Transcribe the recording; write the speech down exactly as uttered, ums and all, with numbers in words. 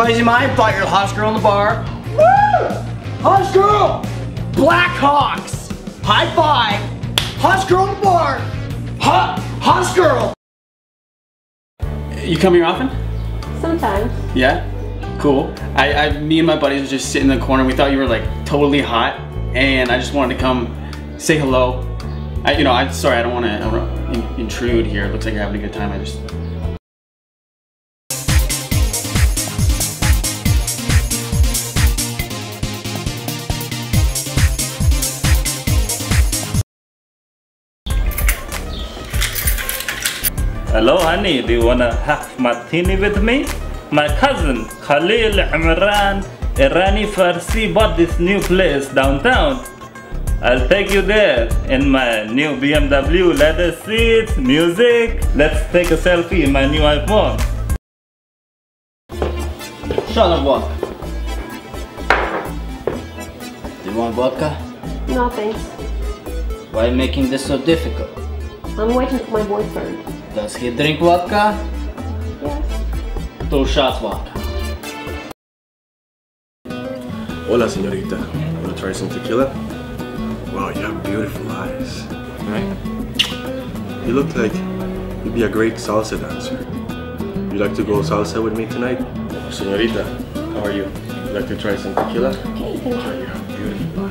buddies of mine thought you're the hottest girl in the bar. Woo! Hottest girl! Black Hawks! High five! Hottest girl in the bar! Hot! Hottest girl! You come here often? Sometimes. Yeah? Cool. I, I, me and my buddies were just sitting in the corner. We thought you were like totally hot, and I just wanted to come say hello. I, you know, I'm sorry. I don't want to in, intrude here. It looks like you're having a good time. I just. Hello, honey. Do you wanna have martini with me? My cousin Khalil Amaran, Irani Farsi, bought this new place downtown. I'll take you there in my new B M W, leather seats, music. Let's take a selfie in my new iPhone. Shall I vodka? Do you want vodka? No thanks. Why are you making this so difficult? I'm waiting for my boyfriend. Does he drink vodka? Yes. Two shots vodka. Hola, señorita. Wanna try some tequila? Wow, you have beautiful eyes. Right? You look like you'd be a great salsa dancer. You'd like to go salsa with me tonight? Señorita, how are you? You'd like to try some tequila? Okay, thank you. Wow, you have beautiful eyes.